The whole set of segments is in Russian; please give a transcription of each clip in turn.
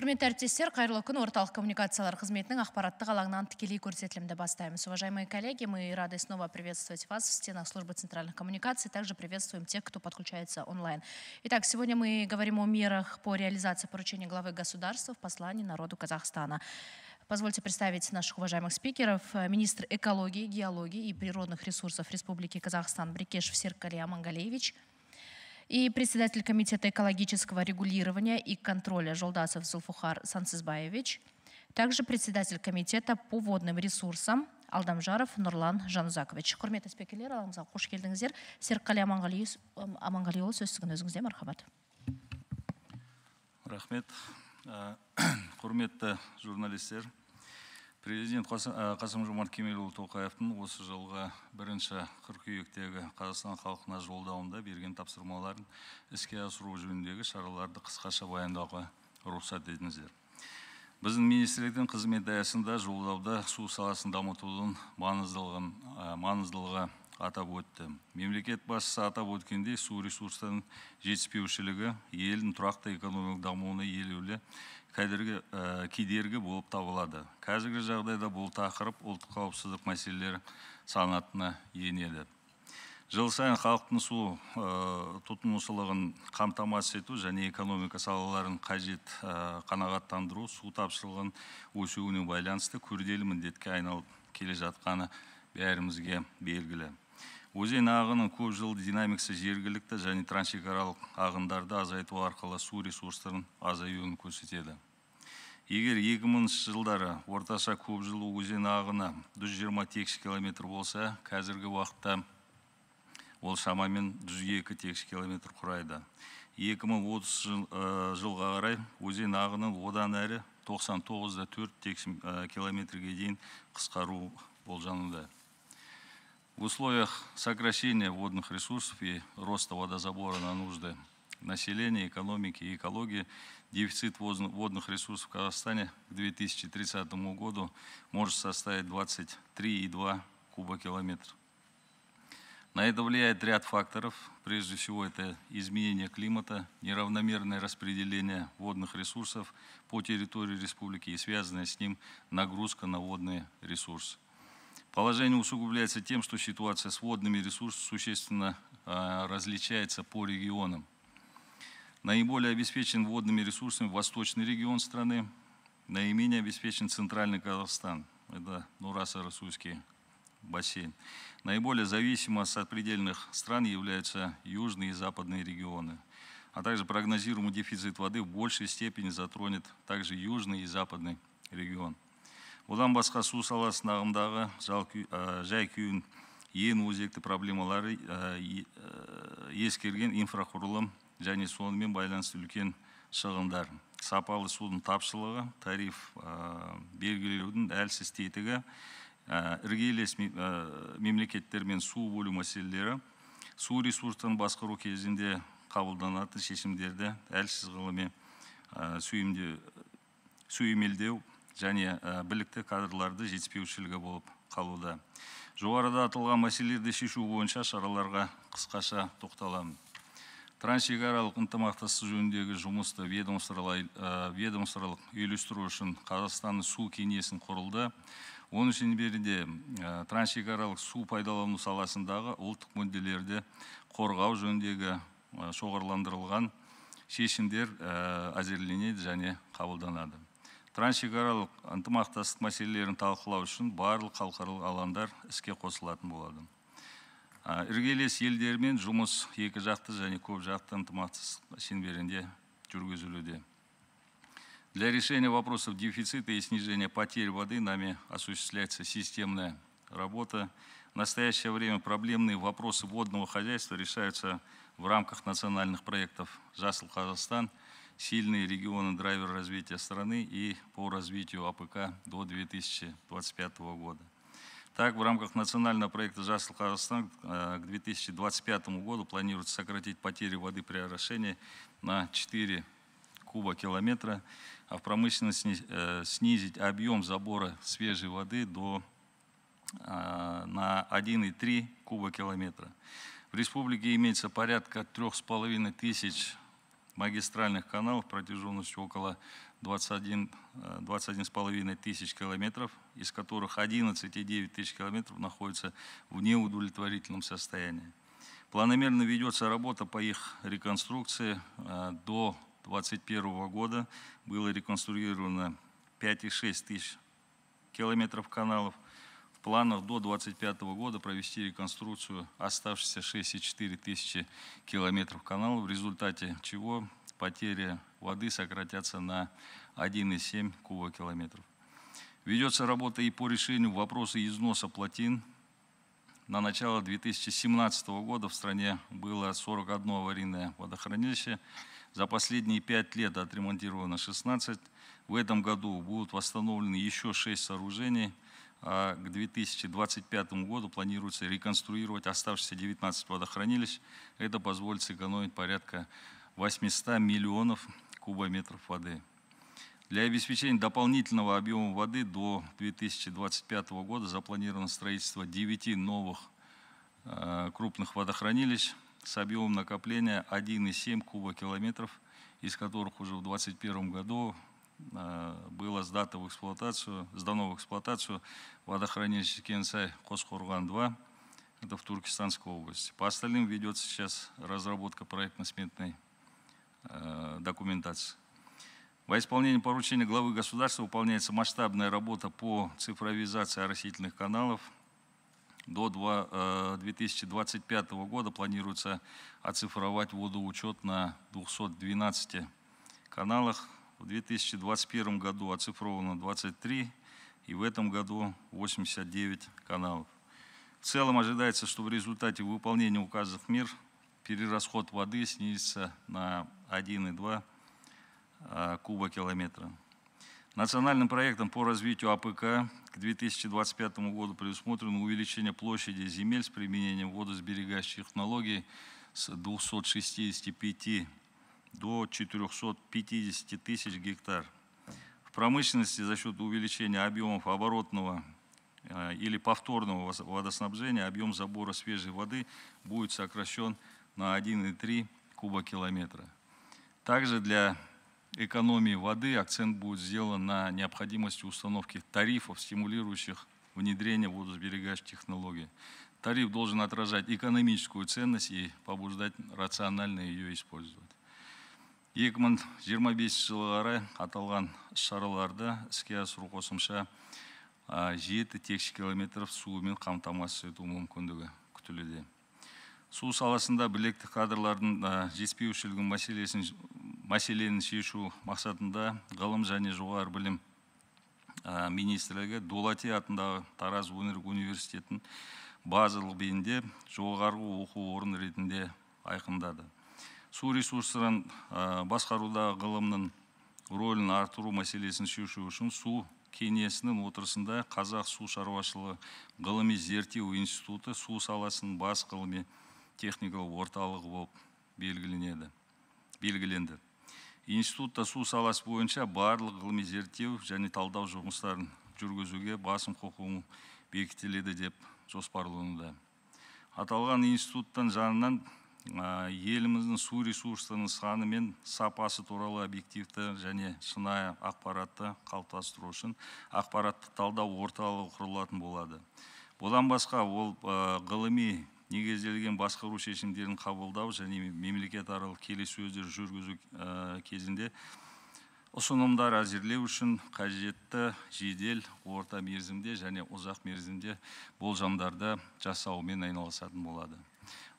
Құрметті әріптестер, қайырлы күн. Орталық коммуникациялар қызметінің ақпараттық алаңынан тікелей көрсетілім бастаймыз. Уважаемые коллеги, мы рады снова приветствовать вас в стенах службы центральных коммуникаций. Также приветствуем тех, кто подключается онлайн. Итак, сегодня мы говорим о мерах по реализации поручения главы государства в послании народу Казахстана. Позвольте представить наших уважаемых спикеров. Министр экологии, геологии и природных ресурсов Республики Казахстан Брекешев Сериккали Мангалиевич и председатель комитета экологического регулирования и контроля Жолдасов Зульфухар Санцизбаевич, также председатель комитета по водным ресурсам Алдамжаров Нурлан Жанзакович. Құрметті спикерлер, алаңызға қош келдіңіздер. Сериккали Аманғалиұлы, сөз сіздің өзіңізде, мархабат. Рахмет. Құрметті журналистер, президент Қасым-Жомарт Тоқаевтың осы жылғы 1-ші қыркүйектегі Қазақстан халқына жолдауында берген тапсырмаларын іске асыру жөніндегі шараларды қысқаша баяндауға рұқсат етіңіздер. Біздің министрліктің қызмет аясында жолдауда су саласын дамытудың маңыздылығы атап өтті. Мемлекет басшысы атап өткендей, су ресурстарының жетіспеушілігі елдің тұрақты экономикалық дамуына елеулі кедергі болып табылады. Қазіргі жағдайда бұл тақырып ұлттық қауіпсіздік мәселелері санатына енеді. Жыл сайын халықтың су тұтынушылығын қамтамасыз ету және экономика салаларын қажет қанағаттандыру су тапшылығын өсуіне байланысты күрделі міндетке айналып келе жатқаны бәрімізге белгілі. Узен ағының көп жылды динамикасы жергілікті және трансшекаралық ағындарды азайту арқылы су ресурстарын азаюын көрсетеді. Егер 2000-ші жылдары орташа көп жылы өзен ағына 120 текше километр болса, қазіргі уақытта ол шамамен 102 текше километр құрайды. 2030 жылға қарай өзен ағының одан әрі 99,4 текше километрге дейін қысқару болжануда. В условиях сокращения водных ресурсов и роста водозабора на нужды населения, экономики и экологии дефицит водных ресурсов в Казахстане к 2030 году может составить 23,2 кубокилометра. На это влияет ряд факторов. Прежде всего, это изменение климата, неравномерное распределение водных ресурсов по территории республики и связанная с ним нагрузка на водные ресурсы. Положение усугубляется тем, что ситуация с водными ресурсами существенно различается по регионам. Наиболее обеспечен водными ресурсами восточный регион страны, наименее обеспечен центральный Казахстан, это Нураса-Росуйский бассейн. Наиболее зависимы от сопредельных стран являются южные и западные регионы, а также прогнозируемый дефицит воды в большей степени затронет также южный и западный регион. Одан басқа су саласын ағымдағы жай күйін ең өзекті проблемалары ескерген инфрақұрылым және сонымен байланысты үлкен шығындар. Сапалы судың тапшылығы, тариф белгілеудің әлсіз тетігі, іргелес мемлекеттермен су бөлу мәселелері, су ресурстарын басқару кезінде қабылданатын шешімдерді әлсіз ғылыми сүйемелдеу және білікті кадрларды жетіспеушілігі болып қалуда. Жоғарыда аталған мәселелерді шешу бойынша шараларға қысқаша тоқталамын. Трансшекаралық ынтымақтастық жөніндегі жұмысты ведомстволық үйлестіру үшін Қазақстанның су кеңесін құрылды. Оның шеңберінде трансшекаралық су пайдалану саласындағы ұлттық мүдделерді қорғау жөніндегі шоғырландырылған шешімдер әзірленеді және қабылданады. Трансшекаралық ынтымақтастық мәселелерін талқылау үшін барлық халықаралық алаңдар іске қосылатын болады. Іргелес елдермен жұмыс екі жақты және көп жақты ынтымақтастық шеңберінде жүргізілуде. Для решения вопросов дефицита и снижения потерь воды нами осуществляется системная работа. В настоящее время проблемные вопросы водного хозяйства решаются в рамках национальных проектов «Жасыл Қазақстан», сильные регионы драйвер развития страны и по развитию АПК до 2025 года. Так, в рамках национального проекта «Жасыл Казахстан» к 2025 году планируется сократить потери воды при орошении на 4 кубокилометра, а в промышленности снизить объем забора свежей воды на 1,3 кубокилометра. В республике имеется порядка 3,5 тысяч магистральных каналов протяженностью около 21,5 тысяч километров, из которых 11,9 тысяч километров находятся в неудовлетворительном состоянии. Планомерно ведется работа по их реконструкции. До 2021 года было реконструировано 5,6 тысяч километров каналов. В планах до 2025 года провести реконструкцию оставшихся 6,4 тысячи километров каналов, в результате чего потери воды сократятся на 1,7 кубокилометров. Ведется работа и по решению вопроса износа плотин. На начало 2017 года в стране было 41 аварийное водохранилище. За последние 5 лет отремонтировано 16. В этом году будут восстановлены еще 6 сооружений. А к 2025 году планируется реконструировать оставшиеся 19 водохранилищ. Это позволит сэкономить порядка 800 миллионов кубометров воды. Для обеспечения дополнительного объема воды до 2025 года запланировано строительство 9 новых крупных водохранилищ с объемом накопления 1,7 кубокилометров, из которых уже в 2021 году было сдано в эксплуатацию водохранилище Кенсай Косхурган-2, это в Туркестанской области. По остальным ведется сейчас разработка проектно-сметной документации. Во исполнении поручения главы государства выполняется масштабная работа по цифровизации оросительных каналов. До 2025 года планируется оцифровать водоучет на 212 каналах. В 2021 году оцифровано 23 и в этом году 89 каналов. В целом ожидается, что в результате выполнения указанных мер перерасход воды снизится на 1,2 кубокилометра. Национальным проектом по развитию АПК к 2025 году предусмотрено увеличение площади земель с применением водосберегающих технологий с 265 до 450 тысяч гектар. В промышленности за счет увеличения объемов оборотного или повторного водоснабжения объем забора свежей воды будет сокращен на 1,3 кубокилометра. Также для экономии воды акцент будет сделан на необходимости установки тарифов, стимулирующих внедрение водосберегающих технологий. Тариф должен отражать экономическую ценность и побуждать рационально ее использовать. 2025 жылдары аталған шараларда іске асыру қосымша 7 текше километров суымен қамтамасыз ету мүмкіндігі күтілуде. Су саласында білекті кадрлардың жетіспеушілігін мәселені шешу мақсатында ғылым және жоғары білім министрлігі Дулати атындағы Тараз өңірлік университетін базалық бейінде жоғарғы оқу орны ретінде айқындады. Су ресурстарын басқаруда ғылымның рөлін артыру мәселесін шешу үшін су кеңесінің отырысында Қазақ Су Шаруашылы ғылыми зерттеу институты су саласының бас ғылыми техникалық орталығы болып белгіленді. Институтта су саласы бойынша барлық ғылыми зерттеу және талдау жұмыстарын жүргізуге басым құқығы бекітіледі деп жоспарлануда. Аталған институттың жанынан еліміздің су ресурстарының саны мен сапасы туралы объективті және шынайы ақпаратты қалыптастыру үшін ақпаратты талдау орталығы құрылатын болады. Бұдан басқа ол ғылыми негізделген басқару шешімдерін қабылдау және мемлекетаралық келіссөздер жүргізу кезінде ұсынымдар әзірлеу үшін қажетті жедел, орта мерзімде және ұзақ мерзімде болжамдарды жасаумен айналысатын болады.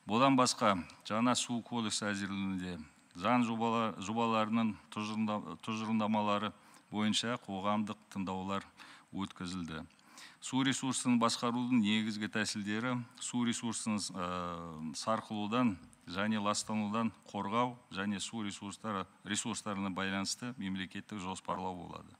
Бұдан басқа, жаңа су кодексі әзірлігінде заң жобаларының тұжырымдамалары бойынша қоғамдық тыңдаулар өткізілді. Су ресурсын басқарудың негізгі тәсілдері су ресурсын сарқылудан және ластанудан қорғау және су ресурстарына байланысты мемлекеттік жоспарлау болады.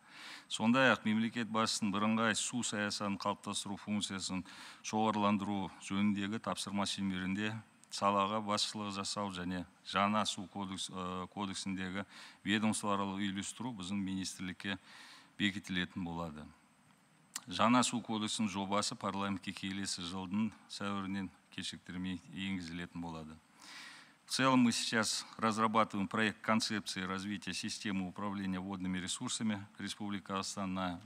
Сондай-ақ мемлекет басшысының бірыңғай су саясатын қалыптастыру функциясын жоғарыландыру жөніндегі тапсырма шеңберінде салаға басшылық жасау және жаңа су кодексіндегі ведомствоаралық үйлестіру біздің министрлікке бекітілетін болады. Жаңа су кодексінің жобасы парламентке келесі жылдың сәуірінен кешіктірмей енгізілетін болады. В целом мы сейчас разрабатываем проект концепции развития системы управления водными ресурсами Республики Казахстан на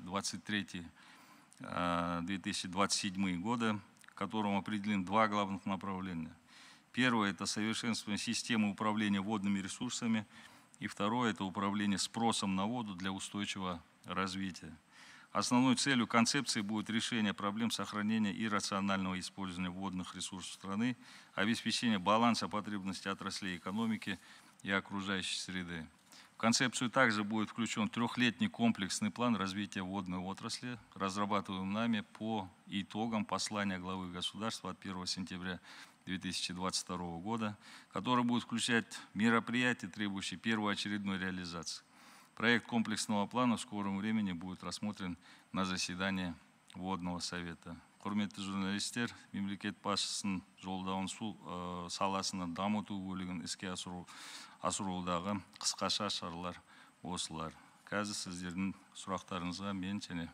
2023-2027 годы, в котором определены два главных направления. Первое – это совершенствование системы управления водными ресурсами, и второе – это управление спросом на воду для устойчивого развития. Основной целью концепции будет решение проблем сохранения и рационального использования водных ресурсов страны, обеспечение баланса потребностей отраслей экономики и окружающей среды. В концепцию также будет включен трехлетний комплексный план развития водной отрасли, разрабатываемый нами по итогам послания главы государства от 1 сентября 2022 года, который будет включать мероприятия, требующие первоочередной реализации. Проект комплексного плана в скором времени будет рассмотрен на заседании Водного совета. Құрметті журналистер, мемлекет басшысының жолдауын су саласының дамыту бөлігін іске асырудағы қысқаша шаралар осылар. Қазір сіздердің сұрақтарыңызға мен және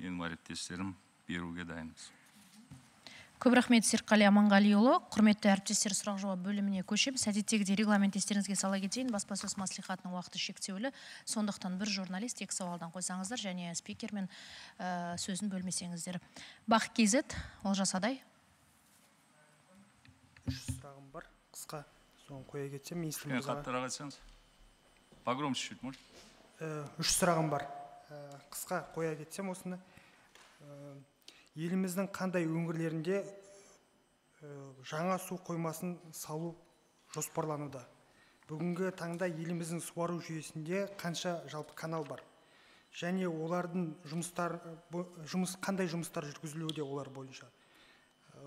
менің әріптестерім беруге дайынбыз. Көп рахмет, Сериккали Мангалиевич. Құрметті әріптестер, сұрақ жауап бөліміне көшеміз. Әдеттегідей регламент естеріңізге сала кетейін. Баспасөз мәслихатының уақыты шектеулі. Сондықтан бір журналист екі сауалдан қойсаңыздар және спикермен сөзін бөлмесеңіздер. Бақ Киезет, Олжас Адай. Үш сұрағым бар. Қысқа соны қоя кетсем. Погромче чуть, может? Үш сұрағым бар. Қысқа қоя кетсем осыны. Еліміздің қандай өңірлерінде жаңа су қоймасын салу жоспарлануда? Бүгінгі таңда еліміздің суару жүйесінде қанша жалпы канал бар? Және олардың қандай жұмыстар жүргізілуде олар бойынша?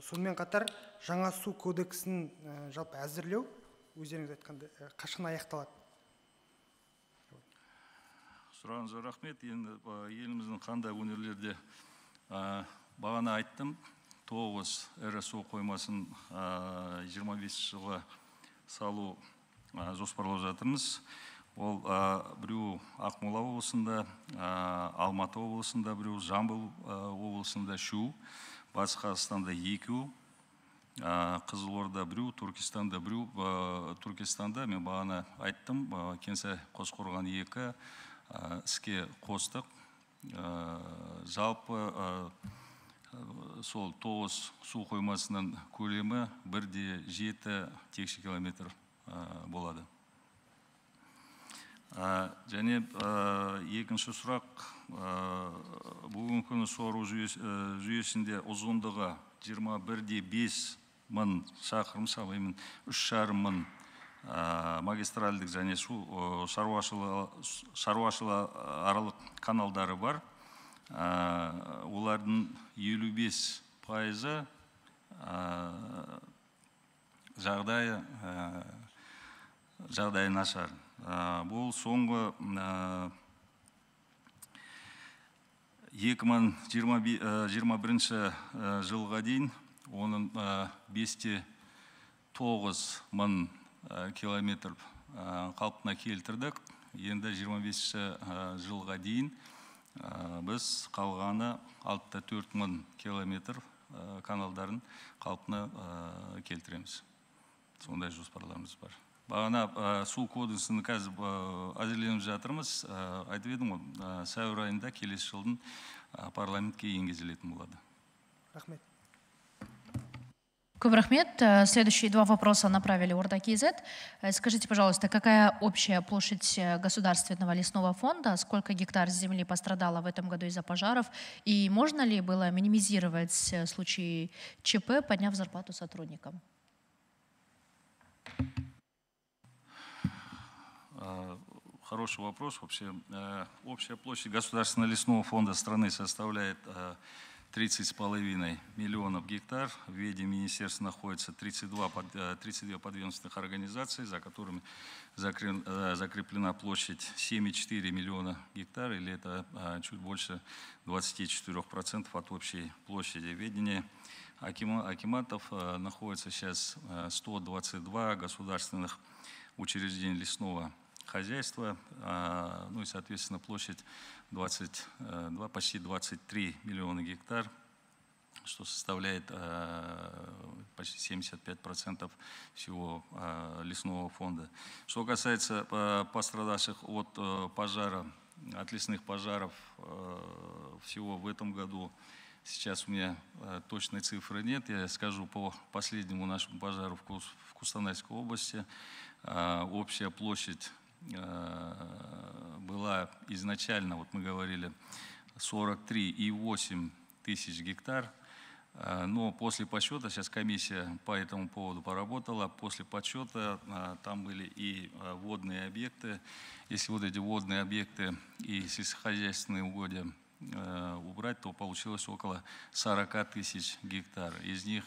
Сонымен қатар жаңа су кодексін жалпы әзірлеу өздеріңіз айтқанда қашан аяқталады? Сұрағыңызға рахмет. Енді еліміздің қандай өңірлерде бағана айттым, 9 ірі су қоймасын 25 жылға салу жоспарлап жатырмыз. Ол біреу Ақмола облысында, Алматы облысында, біреу Жамбыл облысында шу, Батыс Қазақстанда 2, Қызылорда біреу, Түркістанда біреу. Түркістанда мен бағана айттым, Кенсай Косхурган-2 іске қостық. Жалпы сол 9 су қоймасының көлемі 1,7 текше километр болады. Және екінші сұрақ, бүгін күні суару жүйесінде ұзындығы 21,5 мың шақырым, шамамен 3,5 мың магистральдік және су шаруашылы аралық каналдары бар. Олардың 55% жағдайы нашар. Бұл соңғы 2021 жылға дейін оның 5,9 мың километр қалпына келтірдік. Енді 25 жылға дейін біз қалғаны 64 мың километр каналдарын қалпына келтіреміз. Сондай жоспарларымыз бар. Бағана су кодексін қазір әзірленіп жатырмыз. Айтып едім ғой, сәуір айында келесі жылдың парламентке енгізілетін болады. Рахмет. Рахмет. Следующие два вопроса направили Орда Киезет. Скажите, пожалуйста, какая общая площадь Государственного лесного фонда, сколько гектар земли пострадало в этом году из-за пожаров, и можно ли было минимизировать случаи ЧП, подняв зарплату сотрудникам? Хороший вопрос. Вообще, общая площадь Государственного лесного фонда страны составляет 30,5 миллионов гектар. В ведении министерства находится 32 подведомственных организаций, за которыми закреплена площадь 7,4 миллиона гектар, или это чуть больше 24% от общей площади. В ведении акиматов находится сейчас 122 государственных учреждений лесного хозяйства, ну и, соответственно, площадь почти 23 миллиона гектар что составляет почти 75% всего лесного фонда. Что касается пострадавших от пожара, от лесных пожаров, всего в этом году, сейчас у меня точной цифры нет, я скажу по последнему нашему пожару в Кустанайской области, общая площадь была изначально, вот мы говорили, 43,8 тысяч гектар, но после подсчета, сейчас комиссия по этому поводу поработала, после подсчета там были и водные объекты, если вот эти водные объекты и сельскохозяйственные угодья убрать, то получилось около 40 тысяч гектар, из них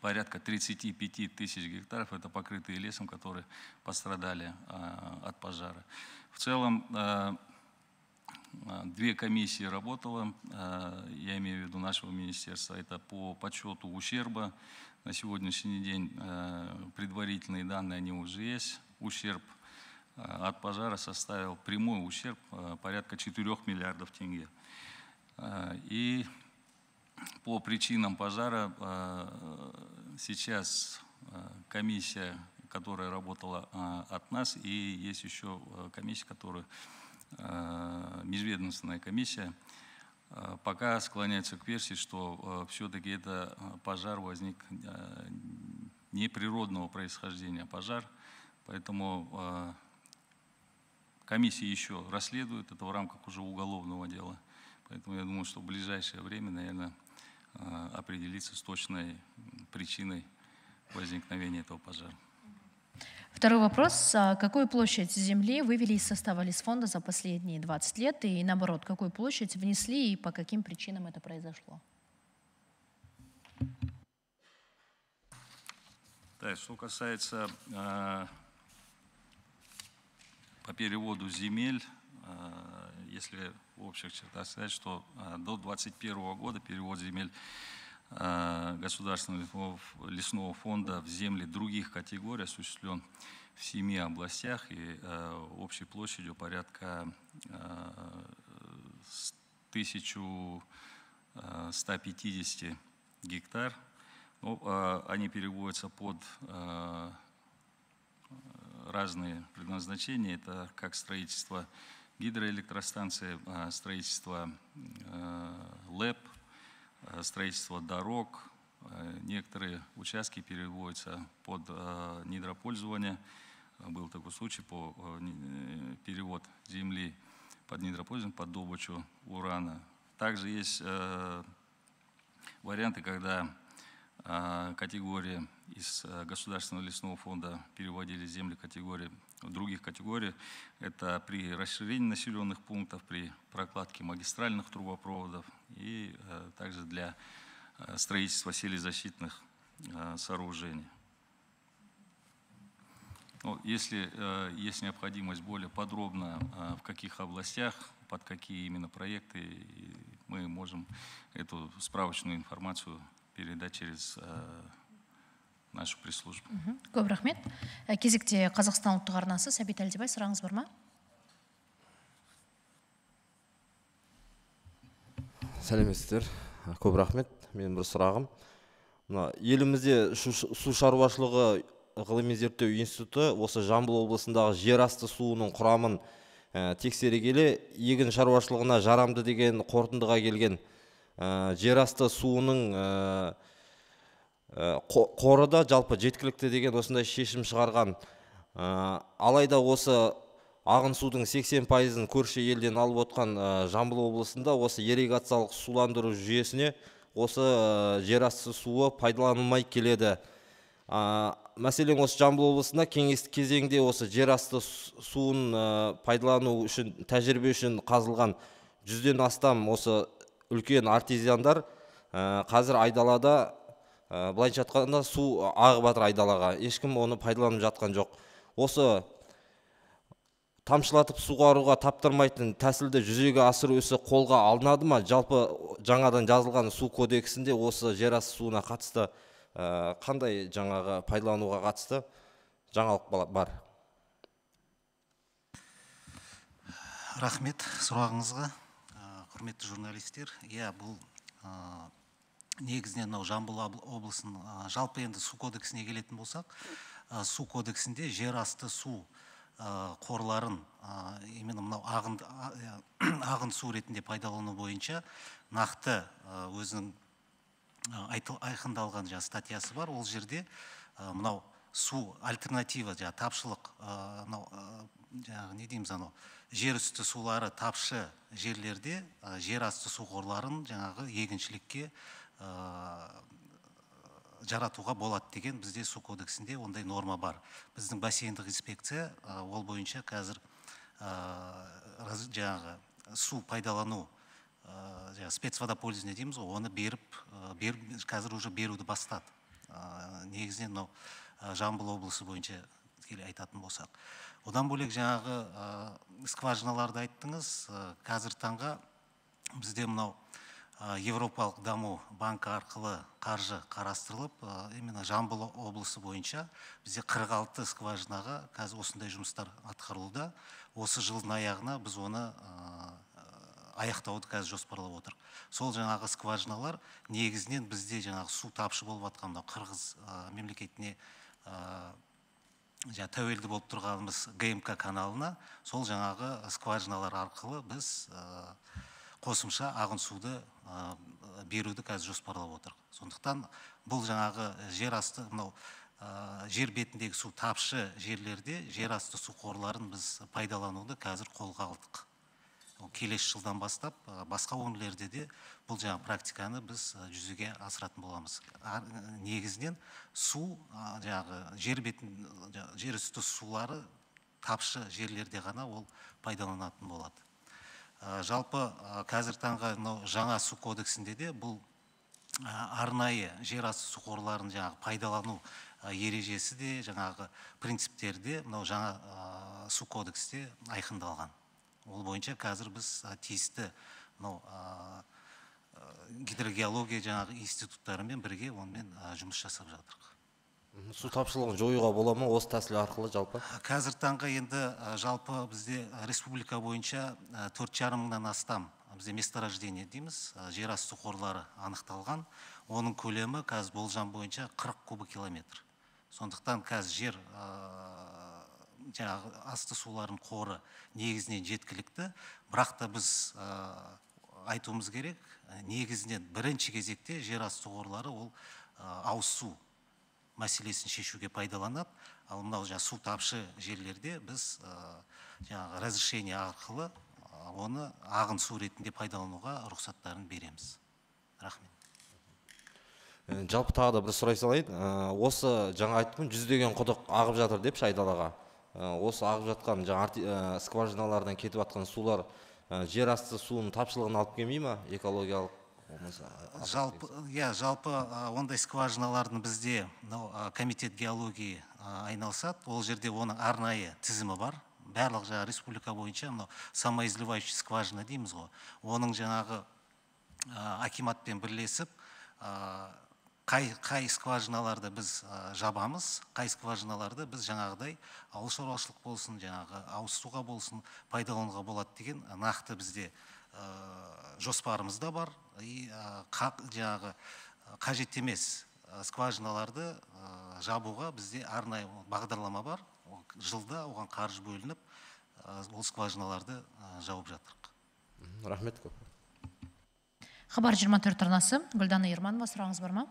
порядка 35 тысяч гектаров это покрытые лесом, которые пострадали от пожара. В целом две комиссии работало, я имею в виду нашего министерства, это по подсчету ущерба. На сегодняшний день предварительные данные, они уже есть. Ущерб от пожара составил, прямой ущерб, порядка 4 миллиардов тенге. И по причинам пожара сейчас комиссия, которая работала от нас, и есть еще комиссия, которая... межведомственная комиссия, пока склоняется к версии, что все-таки это пожар возник не природного происхождения, а пожар. Поэтому комиссия еще расследует это в рамках уже уголовного дела. Поэтому я думаю, что в ближайшее время, наверное, определиться с точной причиной возникновения этого пожара. Второй вопрос. Какую площадь земли вывели из состава лесфонда за последние 20 лет? И наоборот, какую площадь внесли и по каким причинам это произошло? Так, что касается по переводу земель, если в общих чертах сказать, что до 2021 года перевод земель Государственного лесного фонда в земли других категорий осуществлен в 7 областях и общей площадью порядка 1150 гектар. Но они переводятся под разные предназначения. Это как строительство гидроэлектростанции, строительство ЛЭП, строительство дорог, некоторые участки переводятся под недропользование. Был такой случай, по перевод земли под недропользование, под добычу урана. Также есть варианты, когда категории из Государственного лесного фонда переводили земли категории, других категорий. Это при расширении населенных пунктов, при прокладке магистральных трубопроводов и также для строительства селезащитных сооружений. Ну, если есть необходимость более подробно, в каких областях, под какие именно проекты, мы можем эту справочную информацию передать через нашу пресс-службу. Көп рахмет. Кезекте Қазақстан ұлттық арнасы, Сәбит Әлдебай, сұрағыңыз бар ма? Сәлеметсіздер. Көп рахмет. Менің бір сұрағым. Елімізде су шаруашылығы ғылыми зерттеу институты осы Жамбыл облысындағы жер асты суының құрамын тексере келе егін шаруашылығына жарамды деген қорытындыға келген жер асты суының қоры да жалпы жеткілікті деген осындай шешім шығарған. Алайда осы ағын судың 80%-ын көрші елден алып отқан Жамбыл облысында осы ирригациялық суландыру жүйесіне осы жерасты суы пайдаланылмай келеді. Мәселен, осы Жамбыл облысында кеңестік кезеңде осы жерасты суын пайдалану үшін, тәжірибе үшін қазылған 100-ден астам осы үлкен артезиандар қазір айдалада былайша айтқанда су ағып жатыр айдалаға, ешкім оны пайдаланып жатқан жоқ. Осы тамшылатып суғаруға таптырмайтын тәсілді жүзеге асыру ісі қолға алынады ма? Жалпы жаңадан жазылған су кодексінде осы жерасты суына қатысты қандай жаңағы пайдалануға қатысты жаңалық бар? Рахмет сұрағыңызға, құрметті журналистер. Иә, бұл негізінен Жамбыл облысының жалпы енді су кодексіне келетін болсақ, су кодексінде жер асты су қорларын именно мынау ағын су ретінде пайдалану бойынша нақты өзінің айқындалған статьясы бар. Ол жерде мынау су альтернатива, тапшылық, не дейміз, жер үсті сулары тапшы жерлерде жер асты су қорларын егіншілікке жаратуға болады деген бізде су кодексінде ондай норма бар. Біздің бассейндік инспекция ол бойынша қазір су пайдалану спецводопользование дейміз, оны беріп қазір уже беруді бастады. Негізінен Жамбыл облысы бойынша айтатын болсақ. Одан бөлек скважиналарды айттыңыз. Қазір таңға бізде мынау Европалық даму банкі арқылы қаржы қарастырылып, именно Жамбыл облысы бойынша бізде 46 скважинаға қазір осындай жұмыстар атқарылуда. Осы жылдың аяғына біз оны аяқтауды қазір жоспарлап отыр. Сол скважиналар негізінен бізде су тапшы болып атқан Қырғыз мемлекетіне тәуелді болып тұрғанымыз ГМК каналына, сол скважиналар арқылы біз қосымша ағын суды беруді қазір жоспарлап отыр. Сондықтан бұл жер бетіндегі су тапшы жерлерде жер асты су қорларын біз пайдалануды қазір қолға алдық. Келесі жылдан бастап басқа өңірлерде де бұл практиканы біз жүзеге асыратын боламыз. Негізінен су жер үсті сулары тапшы жерлерде ғана ол пайдаланатын болады. Жалпы қазір таңға жаңа су кодексінде де бұл арнайы жер асты су қорларын пайдалану ережесі де принциптерде жаңа су кодексте айқындалған. Ол бойынша қазір біз тиісті гидрогеология институттарымен бірге онымен жұмыс жасап жатырық. Су тапшылығын жоюға бола ма осы тәсіл арқылы жалпы? Қазір таңға енді жалпы бізде республика бойынша 4,5 мыңнан астам бізде месторождение дейміз, жер асты қорлары анықталған. Оның көлемі қазір болжам бойынша 40 кубы километр. Сондықтан қазір жер асты суларын қоры негізінен жеткілікті, бірақ та біз айтуымыз керек, негізінен бірінші кезекте жер асты қорлары ол ауыз су мәселесін шешуге пайдаланады. Ал мынау су тапшы жерлерде біз разрешение арқылы оны ағын су ретінде пайдалануға рұқсаттарын береміз. Рахмет. Жалпы тағы да бір сұрай салайын. Осы айттым, жүздеген құдық ағып жатыр деп Шайдалаға. Осы ағып жатқан скважиналардан кетіп жатқан сулар жер асты суының тапшылығын алып келмей ме экологиялық? Жалпы ондай скважиналардың бізде комитет геологии айналсат, ол жерде оның арнайы тізімі бар. Барлық республика бойынша самоизливающий скважина дейміз ғой. Оның акиматпен бірлесіп, қай скважиналарды біз жабамыз, қай скважиналарды біз ауыл шаруашылық болсын, ауыз суға болсын пайдалануға болады деген нақты бізде жоспарымызда бар. Қажет емес скважиналарды жабуға бізде арнайы бағдарлама бар. Жылда оған қаржы бөлініп, ол скважиналарды жауып жатырық. Рахмет көп. Хабар 24 арнасы. Гүлдана Ерманова, сұрағыңыз бар ма?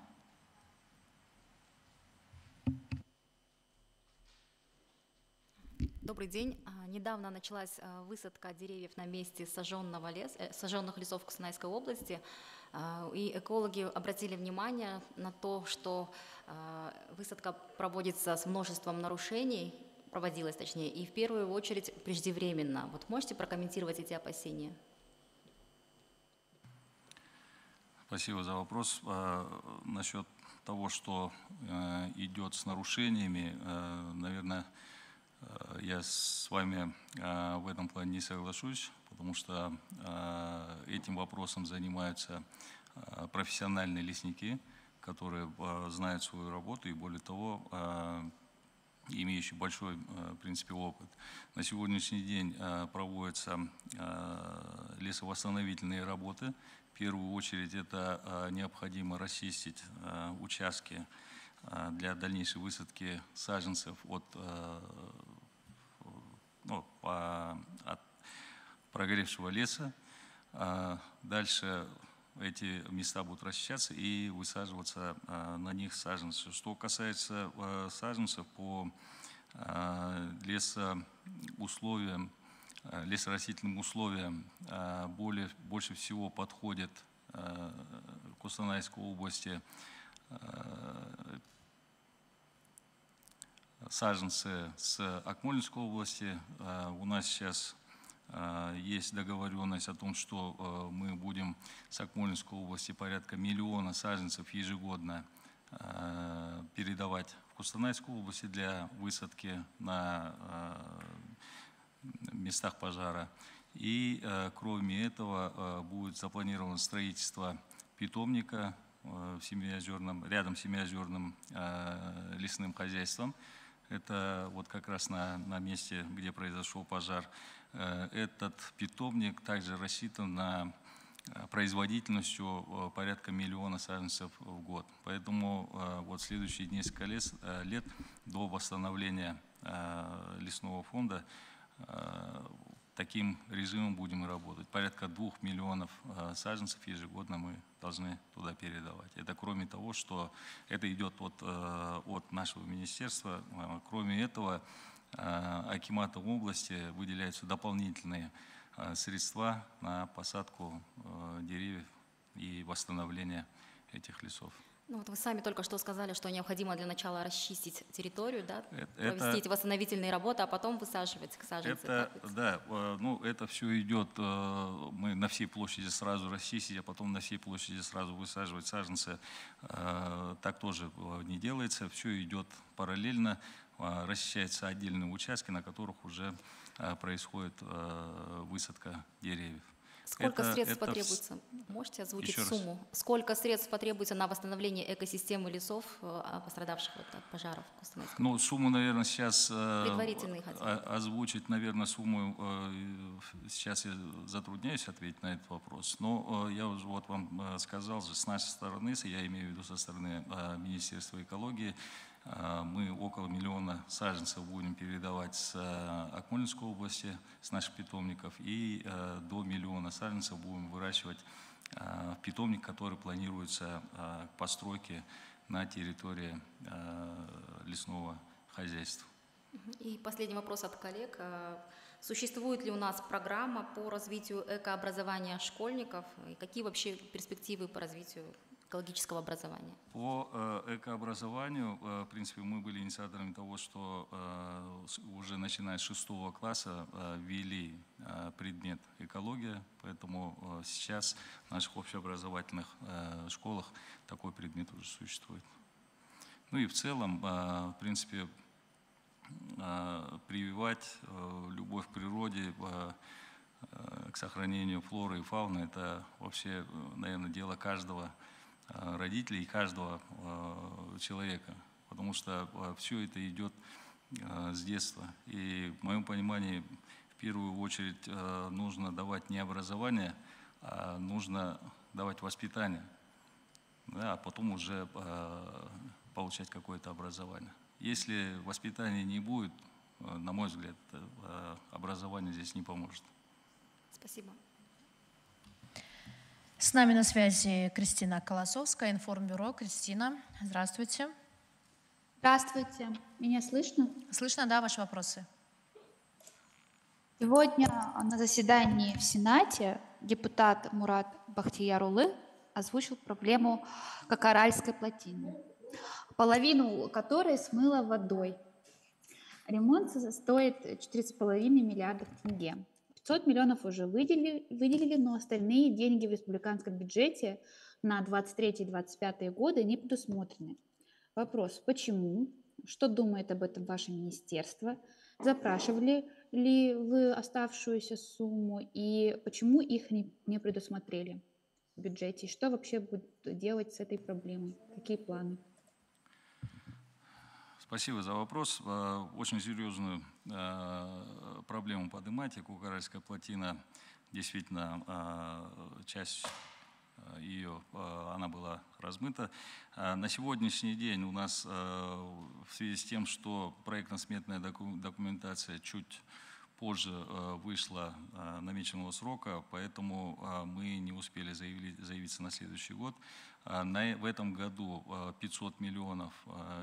Добрый день. Недавно началась высадка деревьев на месте сожженных лесов Кустанайской области. И экологи обратили внимание на то, что высадка проводится с множеством нарушений, проводилась точнее, и в первую очередь преждевременно. Вот можете прокомментировать эти опасения? Спасибо за вопрос. Насчет того, что идет с нарушениями, наверное, я с вами в этом плане не соглашусь, потому что этим вопросом занимаются профессиональные лесники, которые знают свою работу и, более того, имеющие большой, в принципе, опыт. На сегодняшний день проводятся лесовосстановительные работы. В первую очередь это необходимо расчистить участки для дальнейшей высадки саженцев от прогоревшего леса. Дальше эти места будут расчищаться и высаживаться на них саженцы. Что касается саженцев, по лесоусловиям, лесорастительным условиям больше всего подходит в Костанайской области саженцы с Акмолинской области. У нас сейчас есть договоренность о том, что мы будем с Акмолинской области порядка 1 миллиона саженцев ежегодно передавать в Костанайскую область для высадки на местах пожара. И кроме этого будет запланировано строительство питомника в Семиозерном, рядом с Семиозерным лесным хозяйством. Это вот как раз на месте, где произошел пожар. Этот питомник также рассчитан на производительностью порядка 1 миллиона саженцев в год. Поэтому вот следующие несколько лет до восстановления лесного фонда таким режимом будем работать. Порядка 2 миллионов саженцев ежегодно мы должны туда передавать. Это кроме того, что это идет от нашего министерства. Кроме этого, акиматам области выделяются дополнительные средства на посадку деревьев и восстановление этих лесов. Ну, вот вы сами только что сказали, что необходимо для начала расчистить территорию, да, провести восстановительные работы, а потом высаживать саженцы. Да, ну, это все идет, мы на всей площади сразу расчистить, а потом на всей площади сразу высаживать саженцы. Так тоже не делается, все идет параллельно, расчищаются отдельные участки, на которых уже происходит высадка деревьев. Сколько средств потребуется? Можете озвучить сумму? Сколько средств потребуется на восстановление экосистемы лесов, пострадавших от пожаров? Ну, сумму, наверное, сейчас озвучить, наверное, сумму сейчас я затрудняюсь ответить на этот вопрос. Но я уже вот вам сказал, с нашей стороны, я имею в виду со стороны Министерства экологии, мы около 1 миллиона саженцев будем передавать с Акмолинской области, с наших питомников, и до 1 миллиона саженцев будем выращивать в питомник, который планируется к постройке на территории лесного хозяйства. И последний вопрос от коллег. Существует ли у нас программа по развитию экообразования школьников? И какие вообще перспективы по развитию экологического образования? По экообразованию, в принципе, мы были инициаторами того, что уже начиная с 6 класса ввели предмет экология, поэтому сейчас в наших общеобразовательных школах такой предмет уже существует. Ну и в целом, в принципе, прививать любовь к природе, к сохранению флоры и фауны, это вообще, наверное, дело каждого родителей и каждого человека, потому что все это идет с детства. И в моем понимании в первую очередь нужно давать не образование, а нужно давать воспитание, да, а потом уже получать какое-то образование. Если воспитания не будет, на мой взгляд, образование здесь не поможет. Спасибо. С нами на связи Кристина Колосовская, Информбюро. Кристина, здравствуйте. Здравствуйте. Меня слышно? Слышно, да, ваши вопросы. Сегодня на заседании в Сенате депутат Мурат Бахтиярулы озвучил проблему Коқаральской плотины, половину которой смыло водой. Ремонт стоит 4,5 миллиардов тенге. 500 миллионов уже выделили, но остальные деньги в республиканском бюджете на 23-25 годы не предусмотрены. Вопрос, почему? Что думает об этом ваше министерство? Запрашивали ли вы оставшуюся сумму и почему их не предусмотрели в бюджете? Что вообще будет делать с этой проблемой? Какие планы? Спасибо за вопрос. Очень серьезную проблему поднимаете. Коқаральская плотина действительно часть ее, она была размыта. На сегодняшний день у нас в связи с тем, что проектно-сметная документация чуть позже вышла намеченного срока, поэтому мы не успели заявиться на следующий год. В этом году 500 миллионов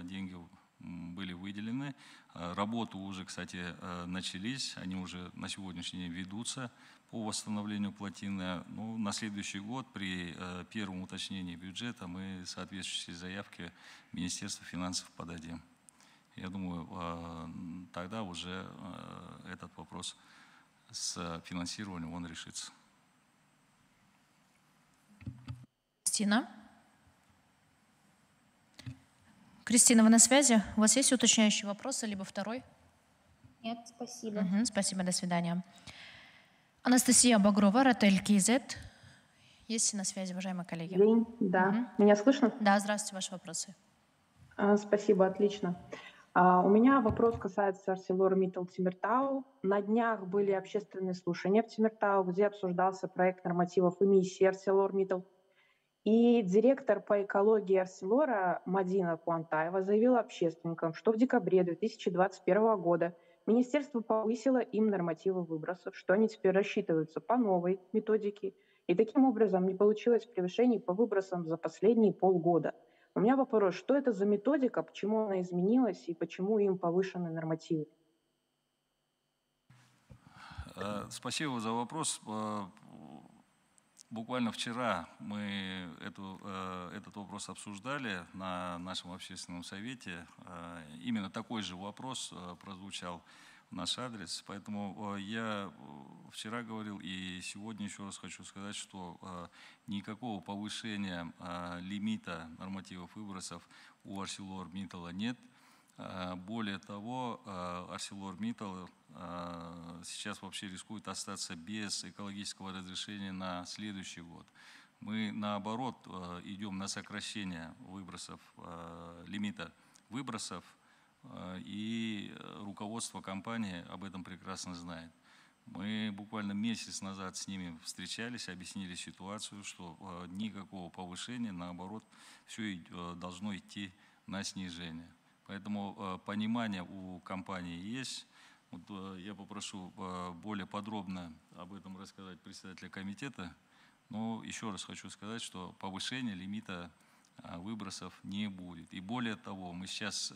деньги были выделены. Работы уже, кстати, начались, они уже на сегодняшний день ведутся по восстановлению плотины. Ну, на следующий год при первом уточнении бюджета мы соответствующие заявки Министерства финансов подадим. Я думаю, тогда уже этот вопрос с финансированием, он решится. Кристина? Кристина, вы на связи? У вас есть уточняющие вопросы, либо второй? Нет, спасибо. Спасибо, до свидания. Анастасия Багрова, Ротель Киезет. Есть на связи, уважаемые коллеги? Да. Меня слышно? Да, здравствуйте, ваши вопросы. Спасибо, отлично. У меня вопрос касается ArcelorMittal Темиртау. На днях были общественные слушания в Темиртау, где обсуждался проект нормативов эмиссии ArcelorMittal. И директор по экологии Арселора Мадина Құантаева заявила общественникам, что в декабре 2021 года министерство повысило им нормативы выбросов, что они теперь рассчитываются по новой методике, и таким образом не получилось превышений по выбросам за последние полгода. У меня вопрос, что это за методика, почему она изменилась и почему им повышены нормативы? Спасибо за вопрос. Буквально вчера мы этот вопрос обсуждали на нашем общественном совете. Именно такой же вопрос прозвучал в наш адрес. Поэтому я вчера говорил и сегодня еще раз хочу сказать, что никакого повышения лимита нормативов выбросов у ArcelorMittal нет. Более того, ArcelorMittal сейчас вообще рискует остаться без экологического разрешения на следующий год. Мы, наоборот, идем на сокращение выбросов, лимита выбросов, и руководство компании об этом прекрасно знает. Мы буквально месяц назад с ними встречались, объяснили ситуацию, что никакого повышения, наоборот, все должно идти на снижение. Поэтому понимание у компании есть. Вот я попрошу более подробно об этом рассказать председателя комитета. Но еще раз хочу сказать, что повышения лимита выбросов не будет. И более того, мы сейчас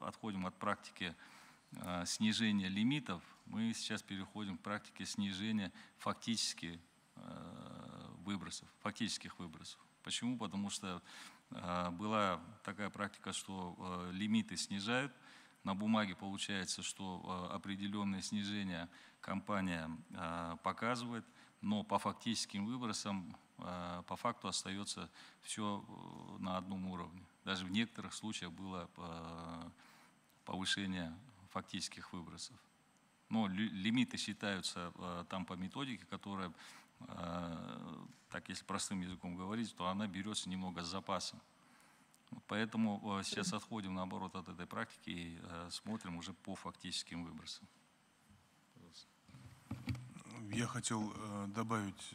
отходим от практики снижения лимитов. Мы сейчас переходим к практике снижения фактических выбросов. Почему? Потому что была такая практика, что лимиты снижают. На бумаге получается, что определенное снижение компания показывает, но по фактическим выбросам по факту остается все на одном уровне. Даже в некоторых случаях было повышение фактических выбросов. Но лимиты считаются там по методике, которая, так если простым языком говорить, то она берется немного с запасом. Поэтому сейчас отходим, наоборот, от этой практики и смотрим уже по фактическим выбросам. Я хотел добавить,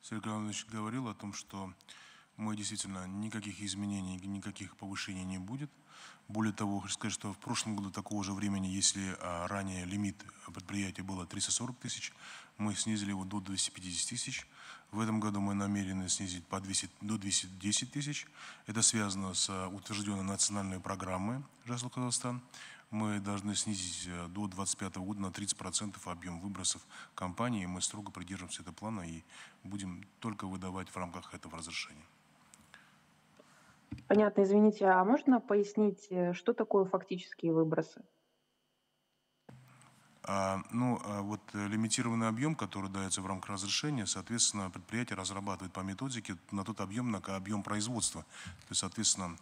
Сергей Иванович говорил о том, что мы действительно никаких изменений, никаких повышений не будет. Более того, хочу сказать, что в прошлом году такого же времени, если ранее лимит предприятия было 340 тысяч, мы снизили его до 250 тысяч. В этом году мы намерены снизить до 210 тысяч. Это связано с утвержденной национальной программой «Жасыл Қазақстан». Мы должны снизить до 2025 года на 30% объем выбросов компании. Мы строго придерживаемся этого плана и будем только выдавать в рамках этого разрешения. Понятно, извините, а можно пояснить, что такое фактические выбросы? Вот лимитированный объем, который дается в рамках разрешения, соответственно, предприятие разрабатывает по методике на тот объем, на объем производства. То есть, соответственно,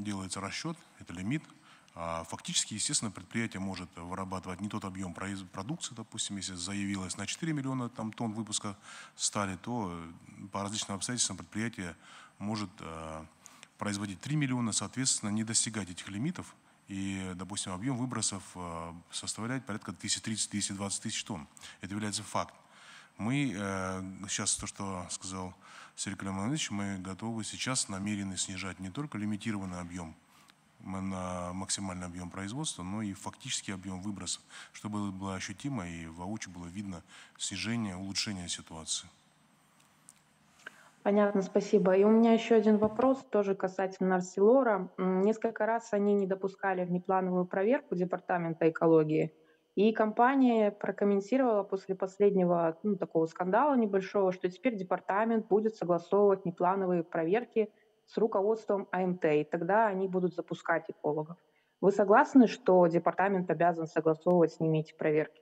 делается расчет, это лимит. А фактически, естественно, предприятие может вырабатывать не тот объем продукции, допустим, если заявилось на 4 миллиона там, тонн выпуска стали, то по различным обстоятельствам предприятие может производить 3 миллиона, соответственно, не достигать этих лимитов. И, допустим, объем выбросов составляет порядка 230-220 тысяч тонн. Это является фактом. Мы сейчас, то, что сказал Сериккали Мангалиевич, мы готовы сейчас, намерены снижать не только лимитированный объем, на максимальный объем производства, но и фактический объем выбросов, чтобы было ощутимо и воочию было видно снижение, улучшение ситуации. Понятно, спасибо. И у меня еще один вопрос, тоже касательно Арселора. Несколько раз они не допускали внеплановую проверку Департамента экологии, и компания прокомментировала после последнего такого скандала небольшого, что теперь департамент будет согласовывать неплановые проверки с руководством АМТ, и тогда они будут запускать экологов. Вы согласны, что департамент обязан согласовывать с ними эти проверки?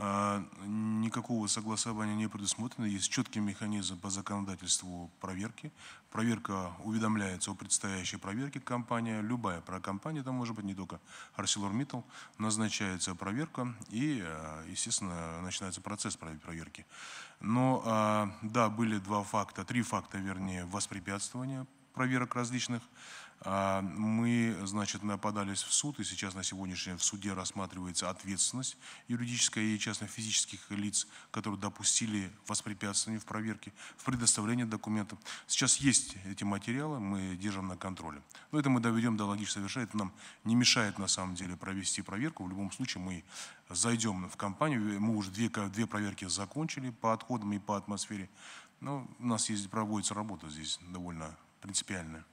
Никакого согласования не предусмотрено. Есть четкий механизм по законодательству проверки. Проверка уведомляется о предстоящей проверке. Компания, любая компания, там может быть не только ArcelorMittal, назначается проверка и, естественно, начинается процесс проверки. Но да, были три факта, воспрепятствования проверок различных. Мы, значит, подались в суд, и сейчас на сегодняшний день в суде рассматривается ответственность юридическая и частно-физических лиц, которые допустили воспрепятствование в проверке, в предоставлении документов. Сейчас есть эти материалы, мы держим на контроле. Но это мы доведем до логического совершения, это нам не мешает на самом деле провести проверку. В любом случае мы зайдем в компанию, мы уже две проверки закончили по отходам и по атмосфере. Но у нас есть, проводится работа здесь довольно принципиальная.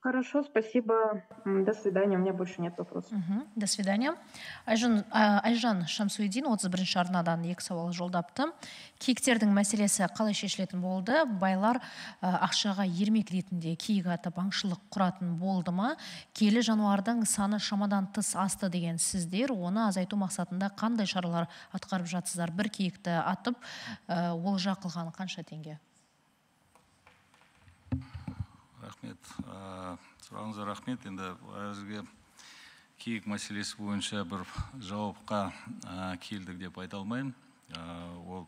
Хорошо, спасибо. До свидания. У меня больше нет вопросов. До свидания. Айжан Шамсуидин, 31-ші арнадан екі сауал жолдапты. Киіктердің мәселесі қалай шешілетін болды? Байлар ақшаға ермек ретінде киік атып аңшылық құратын болды ма? Келі жануардың саны шамадан тыс асты деген сіздер, оны азайту мақсатында қандай шаралар атқарып жатсыздар? Бір киікті атып, ол жақылған қанша теңге? Рахмет, сұрағыңызға рахмет. Енді әзірге киік мәселесі бойынша бір жауапқа келдік деп айта алмаймын. Ол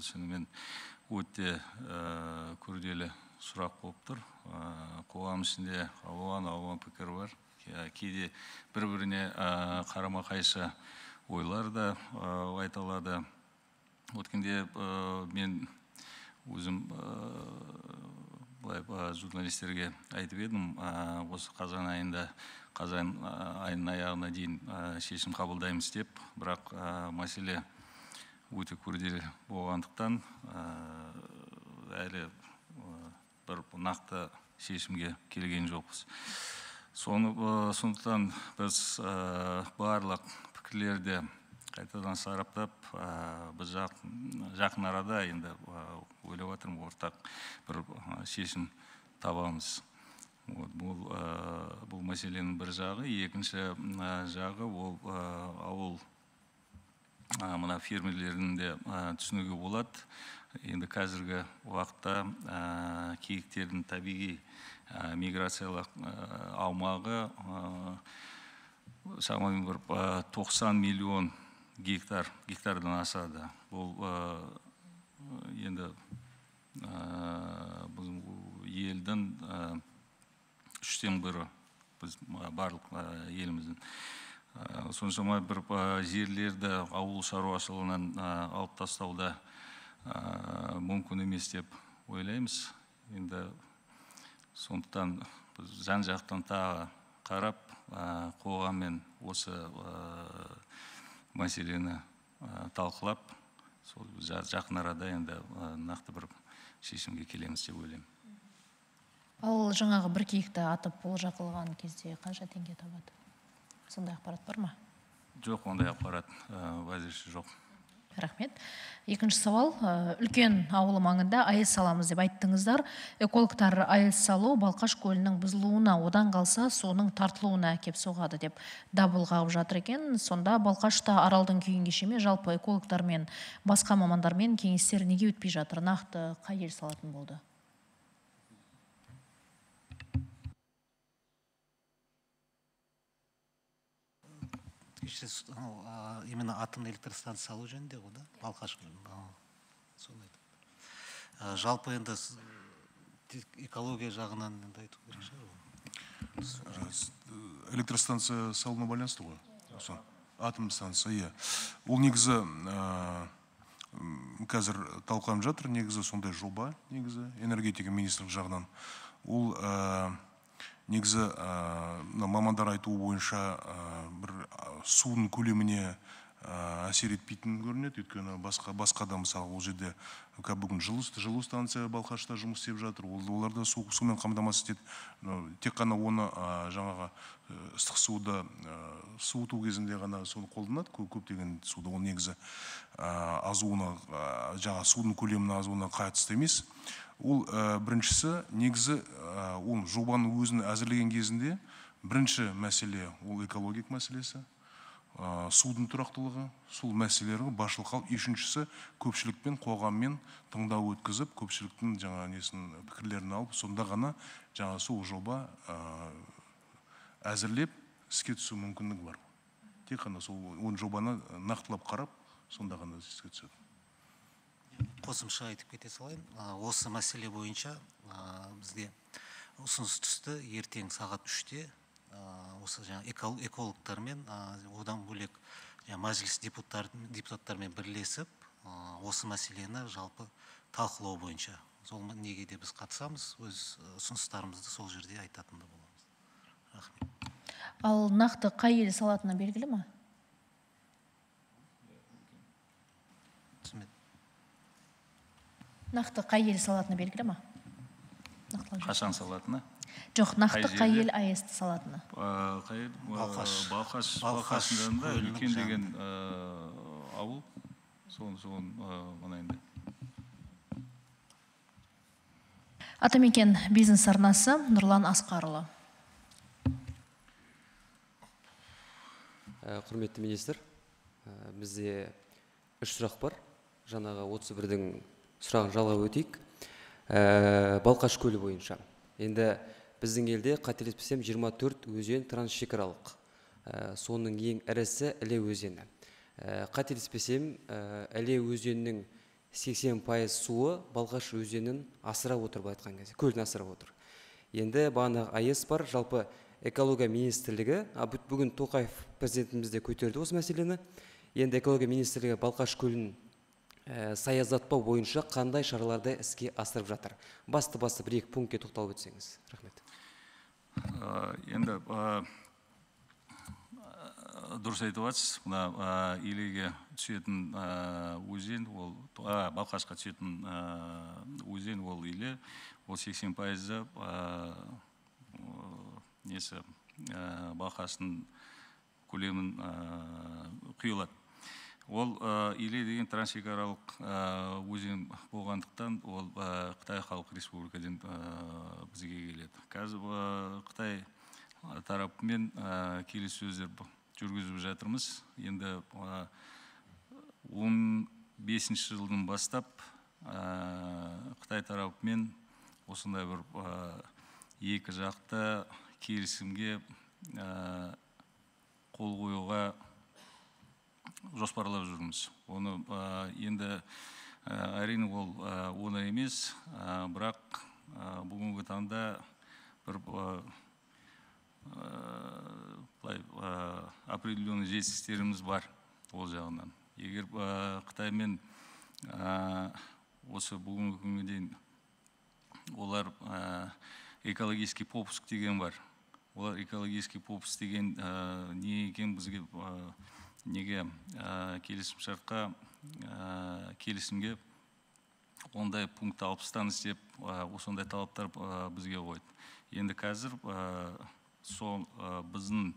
шынымен өте күрделі сұрақ болып тұр. Қоғам ішінде алуан пікір бар. Кейде бір-біріне қарама қайшы ойлар да айтылады. Өткенде мен өзім журналистерге айтып едім, осы қазан айының аяғына дейін шешім қабылдаймыз деп, бірақ мәселе өте күрделі болғандықтан әлі бір нақты шешімге келген жоқпыз. Сондықтан біз барлық пікірлерді қайтадан сараптап, біз жақын арада енді ойлап отырмыз, ортақ бір шешім табамыз. Бұл мәселенің бір жағы, екінші жағы ол ауыл мына фермерлерінің де түсінуге болады. Енді қазіргі уақытта киіктердің табиғи миграциялық аумағы шамамен 90 миллион гектардан асады. Бұл енді елдің 1/3 біз барлық еліміздің. Соншама бір жерлерді ауыл шаруашылығынан алып тастауда мүмкін емес деп ойлаймыз. Енді сондықтан біз жан-жақтан тағы қарап қоғаммен осы мәселені талқылап, жақын арада енді нақты бір шешімге келеміз деп ойлаймын. Ал жаңағы бір киікті атып ол жақылған кезде қанша теңге табады? Сондай ақпарат бар ма? Жоқ, ондай ақпарат әзірше жоқ. Рахмет. Екінші сауал. Үлкен ауылы маңында айыз саламыз деп айттыңыздар. Экологтар айыз салу Балқаш көлінің бұзылуына, одан қалса соның тартылуына әкеп соғады деп дабыл қағып жатыр екен. Сонда Балқашта аралдың күйін кешеме жалпы экологтармен, басқа мамандармен кеңестер неге өтпей жатыр? Нақты қай ел салатын болды? Именно атомный электростанция салу жөнінде ғой да, Балқаш көлінде. Жалпы енді экология жағынан айту керек шығар. электростанция салына байланысты ғой. Атом станция, иә. Ол негізі қазір талқыланып жатыр, негізі сондай жоба, негізі энергетика министрлік жағынан. Ол негізі мамандар айтуы бойынша бір судың көлеміне әсер етпейтін көрінеді, өйткені басқада мысалы ол жерде бүгін жылу станция Балқашта жұмыс істеп жатыр, оларды сумен қамтамасыз етеді. Тек қана оны жаңағы ыстық суды суыту кезінде ғана соны қолданады, көптеген суды ол негізі азуына, жаңағы судың көлемінің азуына қатысты емес. Ол біріншісі негізі ол жобаның өзін әзірлеген кезінде бірінші мәселе ол экологик мәселесі, судың тұрақтылығы, сол мәселелерге басшылық қылып, үшіншісі көпшілікпен, қоғаммен тыңдау өткізіп, көпшіліктің жаңа несін пікірлерін алып, сонда ғана жаңа сол жоба әзірлеп іске түсу мүмкіндігі бар. Тек қана сол жобаны нақтылап қарап, сонда ғана іске түседі. Қосымша айтып кете салайын. Осы мәселе бойынша бізге ұсыныс түсті, ертең сағат 3-те осы экологтармен, одан бөлек мәжіліс депутаттармен бірлесіп, осы мәселені жалпы талқылау бойынша. Сол неге де біз қатысамыз, өз ұсыныстарымызды сол жерде айтатында боламыз. Рахмет. Ал нақты қай ел салатына белгілі ма? Нақты қай ел салатына белгілі ма? Қашан салатына? Жоқ, нақты қай ел АЭС-ті салатыны? Балқаш. Балқашында үлкен деген ауыл. Соғын ғанайында. Атамекен бизнес арнасы Нұрлан Асқарұлы. Құрметті министр, бізде үш сұрақ бар. Жаңағы 31-дің сұрағын жалғап өтейік. Балқаш көлі бойынша. Енді біздің елде қателеспесем 24 өзен трансшекаралық, соның ең ірісі Іле өзені. Қателеспесем Іле өзенінің 80% суы Балқаш өзенін асырап отыр, айтқан кезде көлін асырап отыр. Енді бағанағы АЭС бар, жалпы экология министрлігі, бүгін Тоқаев президентіміз де көтерді осы мәселені. Енді экология министрлігі Балқаш көлін саясатпау бойынша қандай шараларды іске асырып жатыр? Басты бір-екі пунктке тоқталып өтсеңіз. Рахмет. Енді дұрыс айтып отырсыз, мына Илеге түсетін өзен, ол Балқашқа түсетін өзен, ол Иле, ол 80% несі Балқаштың көлемін құйылады. Ол Иле деген трансшекаралық өзен болғандықтан, ол Қытай Халық Республикадан бізге келеді. Қазір Қытай тарапымен келіссөздер жүргізіп жатырмыз. Енді 15-ші жылдан бастап Қытай тарапымен осындай бір екі жақты келісімге қол қоюға жоспарлап жүрміз. Оны енді әрине ол оны емес, бірақ бүгінгі таңда бір определенный жетістіктеріміз бар ол жағынан. Егер Қытаймен осы бүгінгі күнге дейін олар экологический попуск деген бар. Олар экологический попуск деген не екен бізге неге келісімшартқа, келісімге ондай пункт алпыстан істеп, осындай талаптар бізге қойды. Енді қазір сол біздің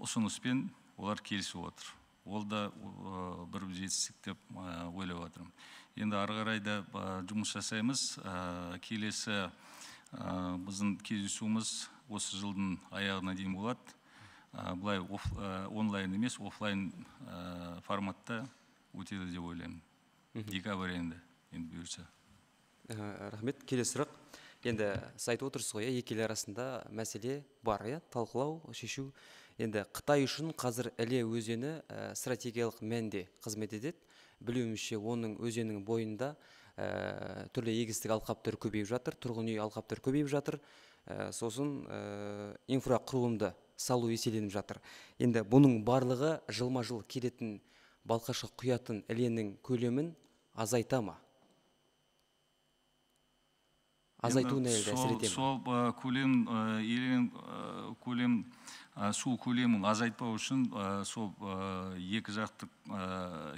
ұсыныспен олар келісіп отыр. Ол да бір жетістік деп ойлап отырмын. Енді ары қарай да жұмыс жасаймыз. Келесі біздің кездесуіміз осы жылдың аяғына дейін болады. Бұлай онлайн емес, офлайн форматта өтеді деп ойлаймын. Декабрь енді бұйырса. Рахмет, келесі сұрақ. Енді сіз айтып отырсыз ғой, екі ел арасында мәселе бар, талқылау, шешу. Енді Қытай үшін қазір Іле өзені стратегиялық мәнде қызмет етеді. Білуімше оның өзенінің бойында түрлі егістік алқаптар көбейіп жатыр, тұрғын үй алқаптар көбейіп жатыр, сосын инфрақұрылымды салу еселеніп жатыр. Енді бұның барлығы жылма-жыл келетін Балқашқа құятын іленнің көлемін азайта ма? Азайтуына елді әсірете ме? Сол көлем, су көлемін азайтпау үшін сол екі жақтық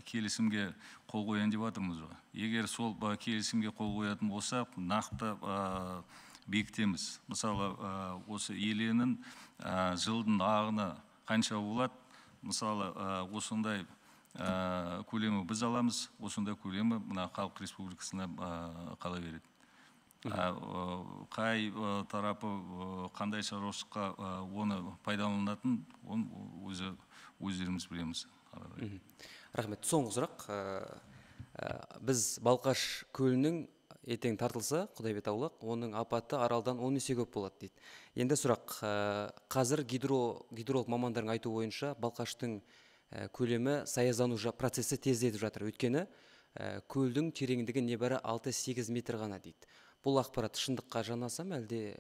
келісімге қол қоян деп атырмыз ба? Егер сол келісімге қол қоятын болса, нақты бектеміз. Мысалы, осы еленің жылдың ағына қанша болады, мысалы, осындай көлемі біз аламыз, осында көлемі халық республикасына қала береді. Қай тарапы қандай шаруашылыққа оны пайдаланатын, оны өздеріміз білеміз. Рахмет. Соңғы сұрақ. Біз Балқаш көлінің ертең тартылса, Құдайбет аулақ, оның апаты аралдан 10 есе көп болады дейді. Енді сұрақ, қазір гидролог мамандардың айту бойынша Балқаштың көлемі саяздану процесі тездетіп жатыр. Өйткені көлдің тереңдігі небәрі 6-8 метр ғана дейді. Бұл ақпарат шындыққа жанасам, әлде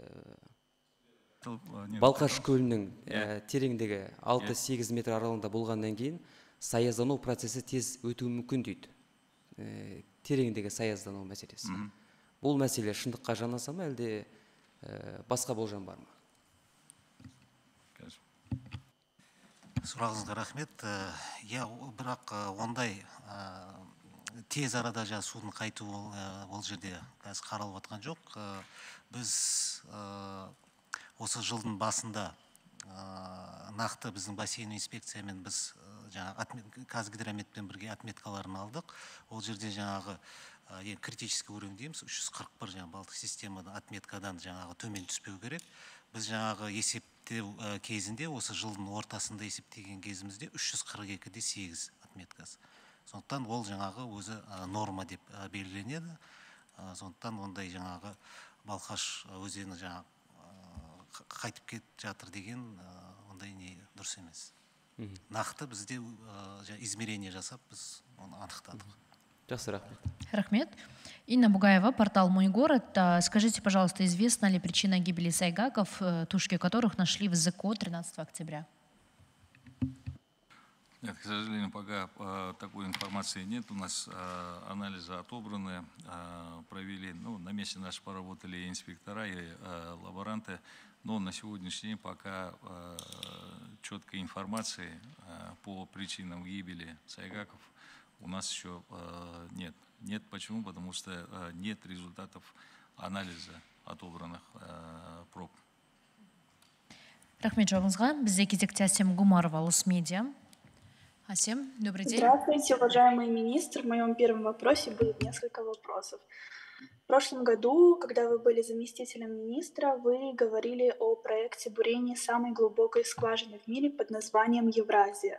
Балқаш көлінің тереңдігі 6-8 метр аралында болғаннан кейін саяздану процесі тез өтуі мүмкін дейді. Тереңдегі саяздану мәселесі. Бұл мәселе шындыққа жанаса ма, әлде басқа болжам бар ма? Сұрағыңызға рахмет. Бірақ ондай тез арада судың қайту ол жерде қаралып атқан жоқ. Біз осы жылдың басында нақты біздің бассейн инспекциямен біз қазгидрометпен бірге отметкаларын алдық. Ол жерде критический уровень дейміз, 341 балдық системадан отметкадан төмен түспеу керек. Біз есептеу кезінде, осы жылдың ортасында есептеген кезімізде 342,8 отметкасы. Сондықтан ол өзі норма деп белгіленеді. Сондықтан ондай Балқаш өзені қайтып кетіп жатыр деген ондай дұрыс емес. Нақты бізде измерение жасап, біз оны анықтадық. Жақсы, рахмет. Рахмет. Инна Бугаева, портал «Мой город». Скажите, пожалуйста, известна ли причина гибели сайгаков, тушки которых нашли в ЗКО 13 октября? Нет, к сожалению, пока такой информации нет. У нас анализы отобраны, провели, на месте наши поработали инспектора и лаборанты. Но на сегодняшний день пока четкой информации по причинам гибели сайгаков у нас еще нет. Нет почему? Потому что нет результатов анализа отобранных проб. Рахмет Жаванзга, Безекидекти Асем Гумарова, Лос-Медиа. Асем, добрый день. Здравствуйте, уважаемый министр. В моем первом вопросе будет несколько вопросов. В прошлом году, когда вы были заместителем министра, вы говорили о проекте бурения самой глубокой скважины в мире под названием «Евразия».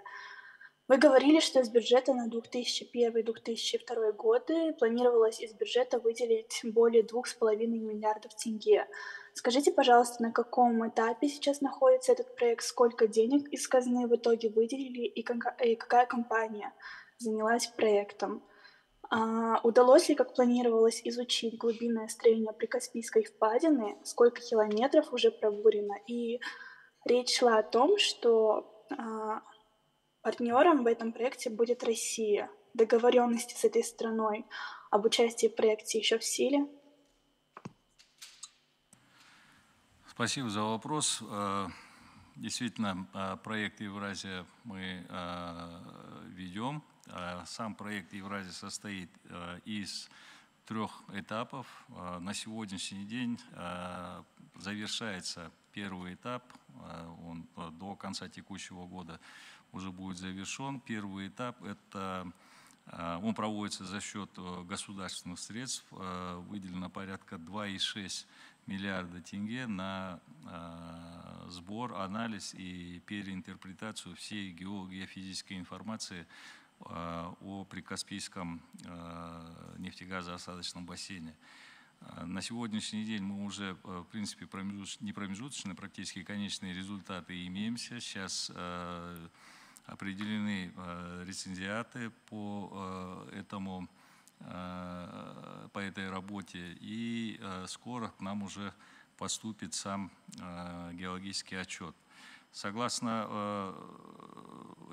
Вы говорили, что из бюджета на 2001-2002 годы планировалось из бюджета выделить более 2,5 миллиардов тенге. Скажите, пожалуйста, на каком этапе сейчас находится этот проект, сколько денег из казны в итоге выделили и какая компания занялась проектом? Удалось ли, как планировалось, изучить глубинное строение Прикаспийской впадины, сколько километров уже пробурено? И речь шла о том, что партнером в этом проекте будет Россия. Договоренности с этой страной об участии в проекте еще в силе? Спасибо за вопрос. Действительно, проект «Евразия» мы ведем. Сам проект «Евразия» состоит из 3 этапов. На сегодняшний день завершается первый этап. Он до конца текущего года уже будет завершен. Первый этап – это он проводится за счет государственных средств. Выделено порядка 2,6 миллиарда тенге на сбор, анализ и переинтерпретацию всей геофизической информации о Прикаспийском нефтегазоосадочном бассейне. На сегодняшний день мы уже, в принципе, не промежуточные, практически конечные результаты имеемся. Сейчас определены рецензиаты по этому по этой работе, и скоро к нам уже поступит сам геологический отчет. Согласно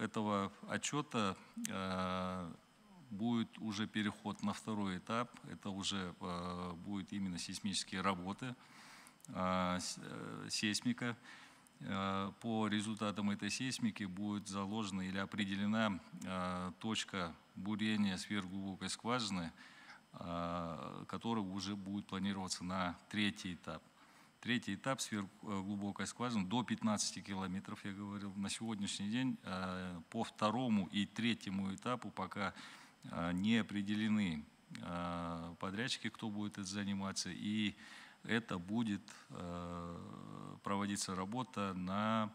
этого отчета будет уже переход на второй этап, это уже будет именно сейсмические работы, сейсмика. По результатам этой сейсмики будет заложена или определена точка бурения сверхглубокой скважины, которая уже будет планироваться на третий этап. Третий этап сверхглубокой скважины до 15 километров, я говорил. На сегодняшний день по второму и третьему этапу пока не определены подрядчики, кто будет это заниматься, и это будет проводиться работа на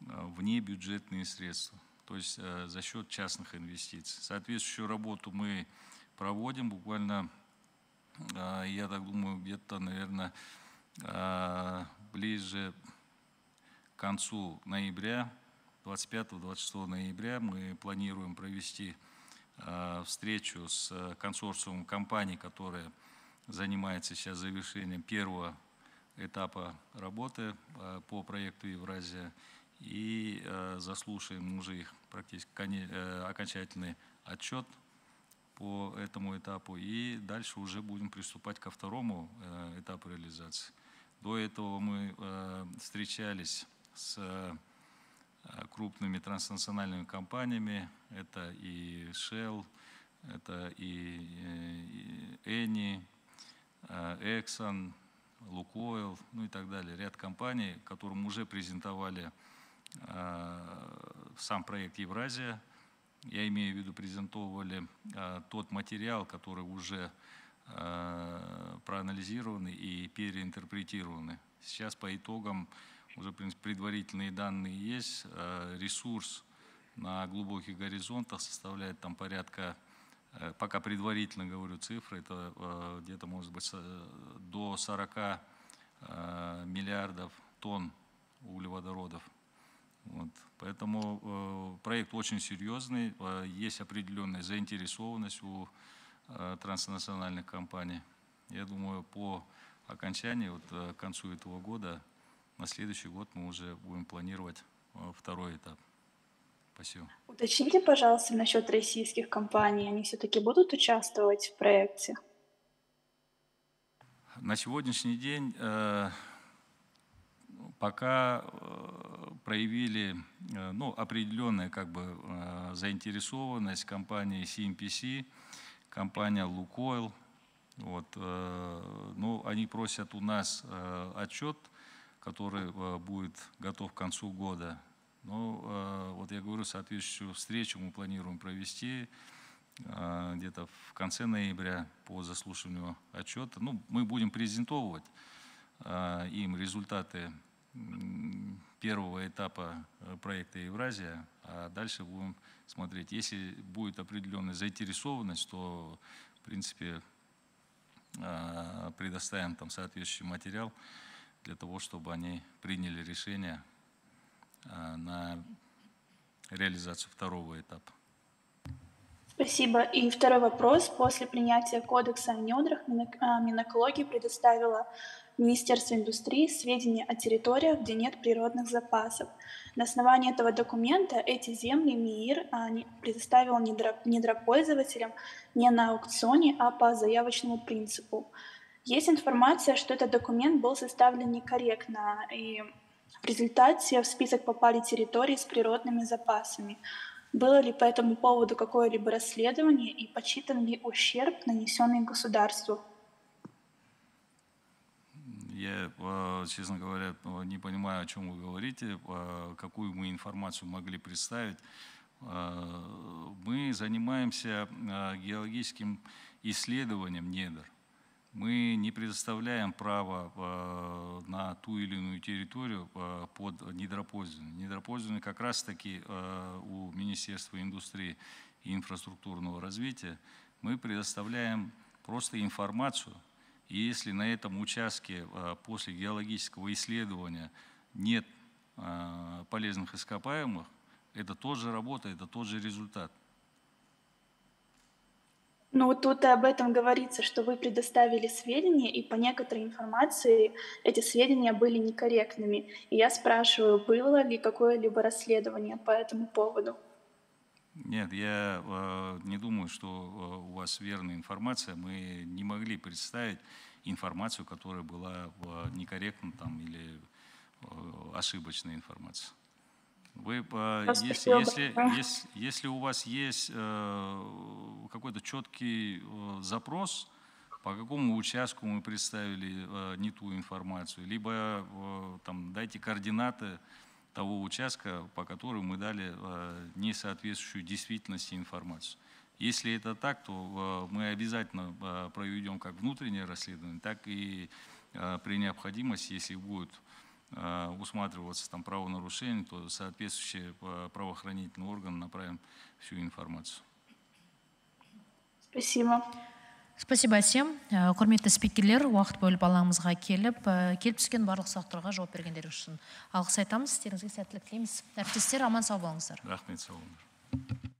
внебюджетные средства, то есть за счет частных инвестиций. Соответствующую работу мы проводим буквально, я так думаю, где-то, наверное, ближе к концу ноября, 25-26 ноября мы планируем провести встречу с консорциумом компаний, которые занимается сейчас завершением первого этапа работы по проекту «Евразия», и заслушаем уже их практически окончательный отчет по этому этапу, и дальше уже будем приступать ко второму этапу реализации. До этого мы встречались с крупными транснациональными компаниями, это и Shell, это и Eni, Exxon, Лукойл, ну и так далее. Ряд компаний, которым уже презентовали сам проект «Евразия». Я имею в виду, презентовали тот материал, который уже проанализирован и переинтерпретирован. Сейчас по итогам уже, в принципе, предварительные данные есть. Ресурс на глубоких горизонтах составляет там порядка, пока предварительно говорю цифры, это где-то может быть до 40 миллиардов тонн углеводородов. Вот. Поэтому проект очень серьезный, есть определенная заинтересованность у транснациональных компаний. Я думаю, по окончании, вот, к концу этого года, на следующий год мы уже будем планировать второй этап. Спасибо. Уточните, пожалуйста, насчет российских компаний. Они все-таки будут участвовать в проекте? На сегодняшний день пока проявили определенную заинтересованность компании CNPC, компания «Лукойл». Вот, они просят у нас отчет, который будет готов к концу года. Ну, вот я говорю, соответствующую встречу мы планируем провести где-то в конце ноября по заслушиванию отчета. Ну, мы будем презентовывать им результаты первого этапа проекта «Евразия», а дальше будем смотреть. Если будет определенная заинтересованность, то, в принципе, предоставим там соответствующий материал для того, чтобы они приняли решение на реализацию второго этапа. Спасибо. И второй вопрос. После принятия Кодекса о недрах Минэкология предоставила Министерству индустрии сведения о территориях, где нет природных запасов. На основании этого документа эти земли МИИР предоставил недропользователям не на аукционе, а по заявочному принципу. Есть информация, что этот документ был составлен некорректно, и в результате в список попали территории с природными запасами. Было ли по этому поводу какое-либо расследование и подсчитан ли ущерб, нанесенный государству? Я, честно говоря, не понимаю, о чем вы говорите, какую мы информацию могли представить. Мы занимаемся геологическим исследованием недр. Мы не предоставляем право на ту или иную территорию под недропользование. Недропользование как раз-таки у Министерства индустрии и инфраструктурного развития. Мы предоставляем просто информацию. И если на этом участке после геологического исследования нет полезных ископаемых, это тоже работа, это тот же результат. Ну, тут об этом говорится, что вы предоставили сведения, и по некоторой информации эти сведения были некорректными. И я спрашиваю, было ли какое-либо расследование по этому поводу? Нет, я не думаю, что у вас верная информация. Мы не могли представить информацию, которая была некорректна там, или ошибочная информация. Вы, если у вас есть какой-то четкий запрос, по какому участку мы представили не ту информацию, либо там, дайте координаты того участка, по которому мы дали несоответствующую действительности информацию. Если это так, то мы обязательно проведем как внутреннее расследование, так и при необходимости, если будет усматриваться там правонарушение, то соответствующий правоохранительный орган направим всю информацию. Спасибо. Спасибо всем. Құрметті спикерлер, уақыт бөліп алаңымызға келіп түскен барлық сұрақтарға жауап бергендер үшін алғыс айтамыз, сіздеріңізге сәттілік тілейміз. Әріптестер, аман сау болыңыздар. Рахмет, сау болыңыздар.